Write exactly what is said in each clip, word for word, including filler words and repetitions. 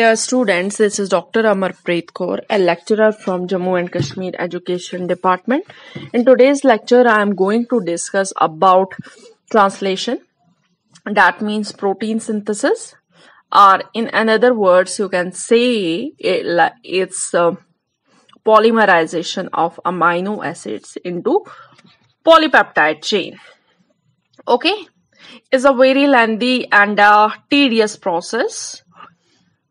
Dear students, this is Doctor Amarpreet Kour, a lecturer from Jammu and Kashmir Education Department. In today's lecture, I am going to discuss about translation. That means protein synthesis, or in another words, you can say it's uh, polymerization of amino acids into polypeptide chain. Okay, it's a very lengthy and uh, tedious process.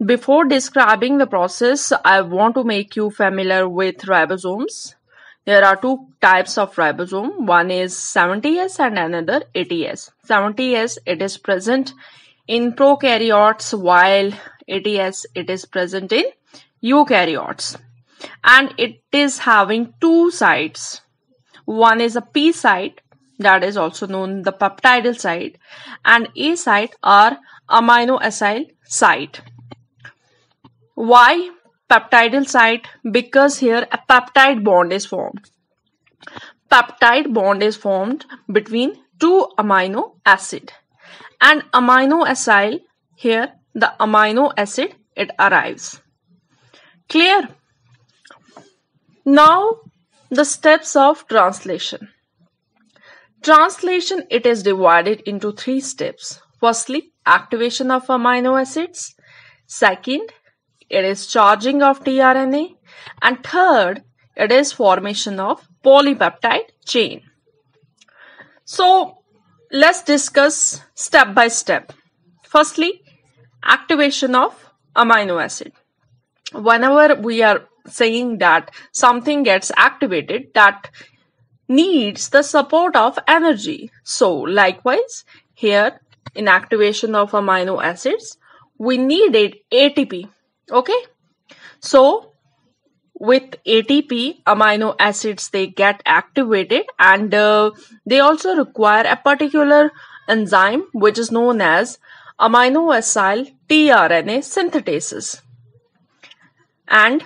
Before describing the process, I want to make you familiar with ribosomes. There are two types of ribosome. One is seventy S and another eighty S. seventy S, it is present in prokaryotes, while eighty S, it is present in eukaryotes. And it is having two sites. One is a P site, that is also known the peptidyl site, and A site or aminoacyl site. Why peptidyl site? Because here a peptide bond is formed. Peptide bond is formed between two amino acid, and aminoacyl, here the amino acid, it arrives. Clear? Now the steps of translation. Translation, it is divided into three steps. Firstly, activation of amino acids. Second, it is charging of tRNA, and third, it is formation of polypeptide chain. So let's discuss step by step. Firstly, activation of amino acid. Whenever we are saying that something gets activated, that needs the support of energy. So likewise, here in activation of amino acids, we needed A T P. Okay, so with A T P, amino acids, they get activated, and uh, they also require a particular enzyme which is known as aminoacyl tRNA synthetases. And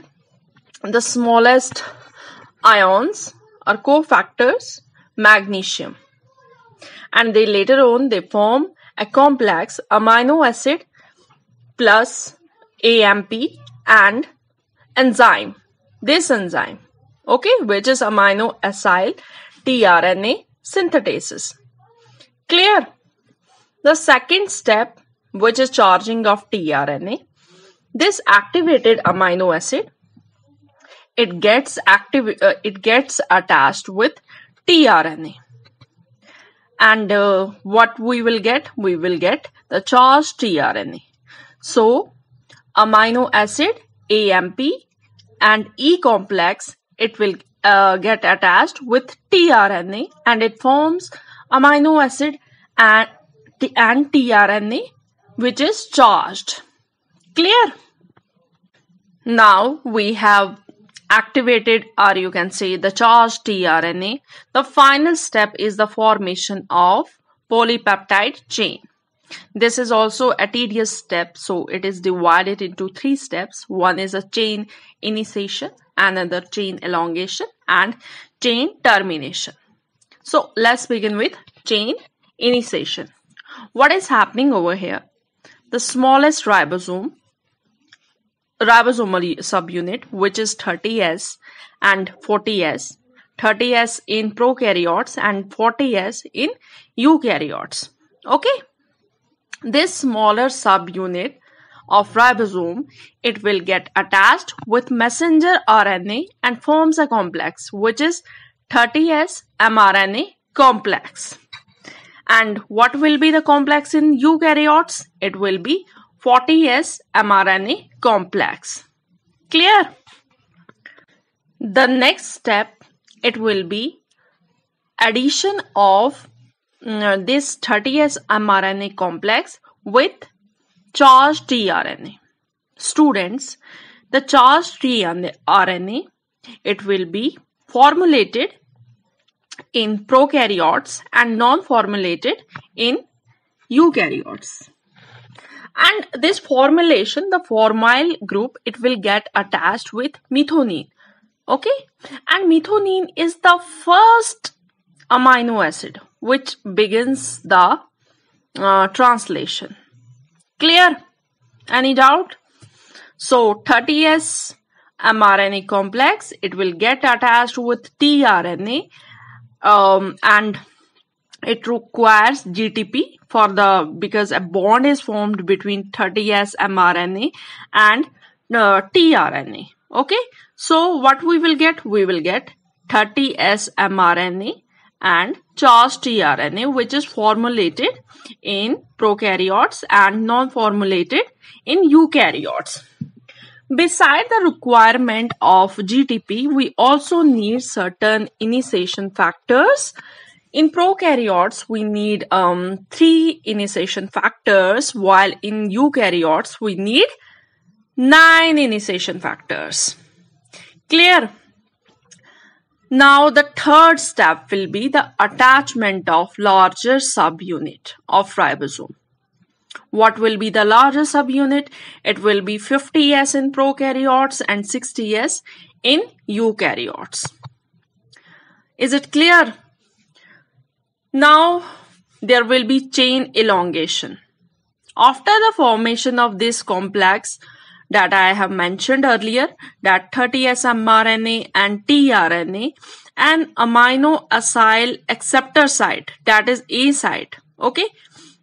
the smallest ions are cofactors, magnesium. And they later on, they form a complex amino acid plus A M P and enzyme, this enzyme, okay, which is aminoacyl tRNA synthetases. Clear? The second step, which is charging of tRNA, this activated amino acid, it gets active, uh, it gets attached with tRNA, and uh, what we will get, we will get the charged tRNA. So amino acid, A M P and E complex, it will uh, get attached with tRNA, and it forms amino acid and, and tRNA, which is charged. Clear? Now we have activated, or you can say the charged tRNA. The final step is the formation of polypeptide chain. This is also a tedious step, so it is divided into three steps. One is a chain initiation, another chain elongation, and chain termination. So let's begin with chain initiation. What is happening over here? The smallest ribosome, ribosomal subunit, which is thirty S and forty S, thirty S in prokaryotes and forty S in eukaryotes. Okay? This smaller subunit of ribosome, it will get attached with messenger R N A and forms a complex, which is thirty S mRNA complex. And what will be the complex in eukaryotes? It will be forty S mRNA complex. Clear? The next step, it will be addition of Uh, this thirty S mRNA complex with charged tRNA. Students, the charged tRNA, it will be formulated in prokaryotes and non-formulated in eukaryotes. And this formulation, the formyl group, it will get attached with methionine. Okay, and methionine is the first amino acid which begins the uh, translation. Clear? Any doubt? So thirty S mRNA complex, it will get attached with tRNA um, and it requires G T P for the, because a bond is formed between thirty S mRNA and uh, tRNA. Okay, so what we will get? We will get thirty S mRNA and charged tRNA, which is formulated in prokaryotes and non-formulated in eukaryotes. Beside the requirement of G T P, we also need certain initiation factors. In prokaryotes, we need um, three initiation factors, while in eukaryotes, we need nine initiation factors. Clear? Now, the third step will be the attachment of larger subunit of ribosome. What will be the larger subunit? It will be fifty S in prokaryotes and sixty S in eukaryotes. Is it clear? Now, there will be chain elongation. After the formation of this complex, that I have mentioned earlier, that thirty S mRNA and tRNA and aminoacyl acceptor site, that is A site, okay,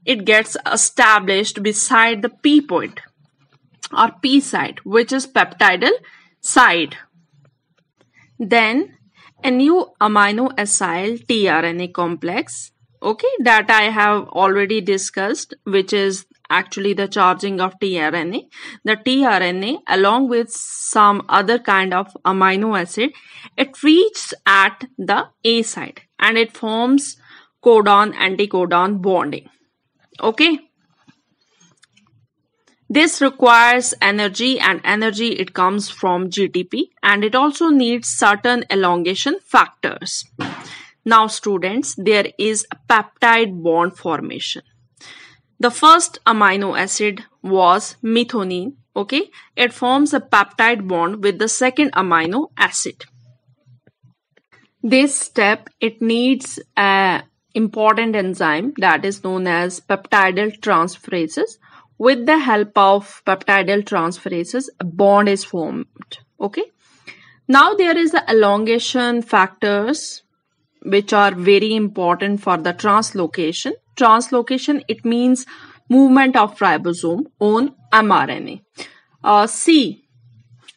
it gets established beside the P point or P site, which is peptidyl site. Then a new aminoacyl tRNA complex, okay, that I have already discussed, which is actually the charging of tRNA. The tRNA, along with some other kind of amino acid, it reaches at the A site and it forms codon-anticodon bonding. Okay. This requires energy, and energy it comes from G T P, and it also needs certain elongation factors. Now students, there is a peptide bond formation. The first amino acid was methionine, okay? It forms a peptide bond with the second amino acid. This step, it needs an important enzyme that is known as peptidyl transferases. With the help of peptidyl transferases, a bond is formed, okay? Now there is the elongation factors, which are very important for the translocation. Translocation, it means movement of ribosome on mRNA. Uh, C,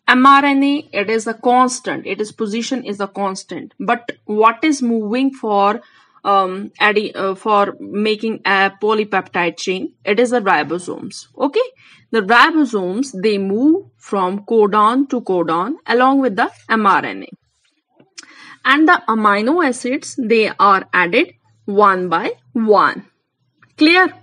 mRNA, it is a constant. Its position is a constant. But what is moving for um, uh, for making a polypeptide chain? It is the ribosomes. Okay, the ribosomes, they move from codon to codon along with the mRNA. And the amino acids, they are added one by one. Clear?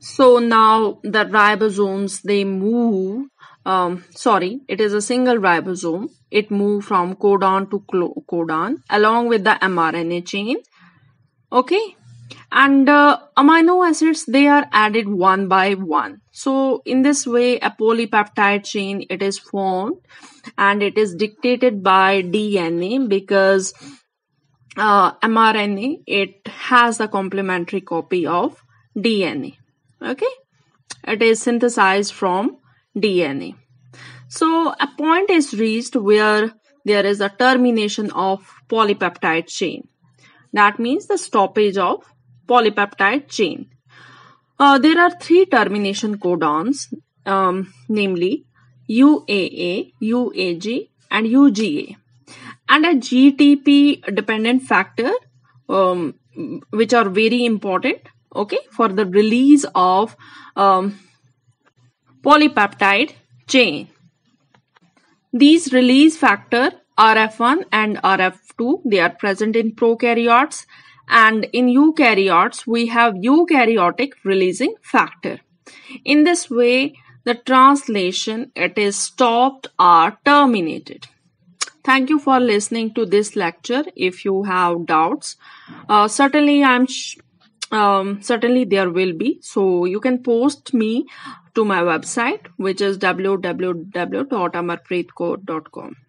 So now the ribosomes, they move, um, sorry, it is a single ribosome. It moves from codon to codon along with the mRNA chain. Okay. And uh, amino acids, they are added one by one. So in this way, a polypeptide chain, it is formed, and it is dictated by D N A, because uh, mRNA, it has a complementary copy of D N A. Okay, it is synthesized from D N A. So a point is reached where there is a termination of polypeptide chain. That means the stoppage of polypeptide chain. Uh, there are three termination codons, um, namely U A A, U A G, and U G A. And a G T P dependent factor, um, which are very important, okay, for the release of um, polypeptide chain. These release factor R F one and R F two, they are present in prokaryotes. And in eukaryotes, we have eukaryotic releasing factor. In this way, the translation, it is stopped or terminated. Thank you for listening to this lecture. If you have doubts, uh, certainly I'm sh um, certainly there will be. So you can post me to my website, which is w w w dot amar preet kour dot com.